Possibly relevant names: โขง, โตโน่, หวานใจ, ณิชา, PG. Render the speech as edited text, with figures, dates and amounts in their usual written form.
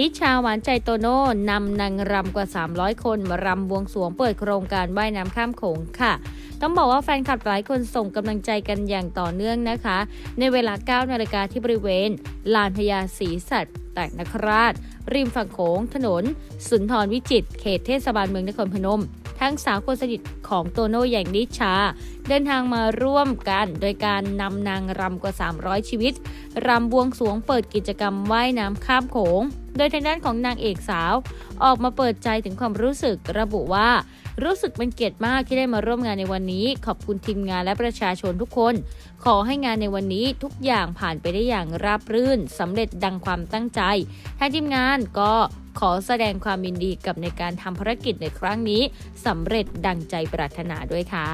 นิชาหวานใจโตโน่นำนางรำกว่า300คนมารำบวงสรวงเปิดโครงการว่ายน้ำข้ามโขงค่ะต้องบอกว่าแฟนคลับหลายคนส่งกำลังใจกันอย่างต่อเนื่องนะคะในเวลา 9 นาฬิกาที่บริเวณลานพญาศรีสัตว์แตกนคราชริมฝั่งโขงถนนสุนทรวิจิตรเขตเทศบาลเมืองนครพนมทั้งสาวคนสนิทของโตโน่อย่างนิชาเดินทางมาร่วมกันโดยการนำนางรำกว่า300ชีวิตรำบวงสรวงเปิดกิจกรรมว่ายน้ำข้ามโขงโดยทางด้านของนางเอกสาวออกมาเปิดใจถึงความรู้สึกระบุว่ารู้สึกเป็นเกียรติมากที่ได้มาร่วมงานในวันนี้ขอบคุณทีมงานและประชาชนทุกคนขอให้งานในวันนี้ทุกอย่างผ่านไปได้อย่างราบรื่นสำเร็จดังความตั้งใจทางทีมงานก็ขอแสดงความยินดีกับในการทำภารกิจในครั้งนี้สำเร็จดังใจปรารถนาด้วยค่ะ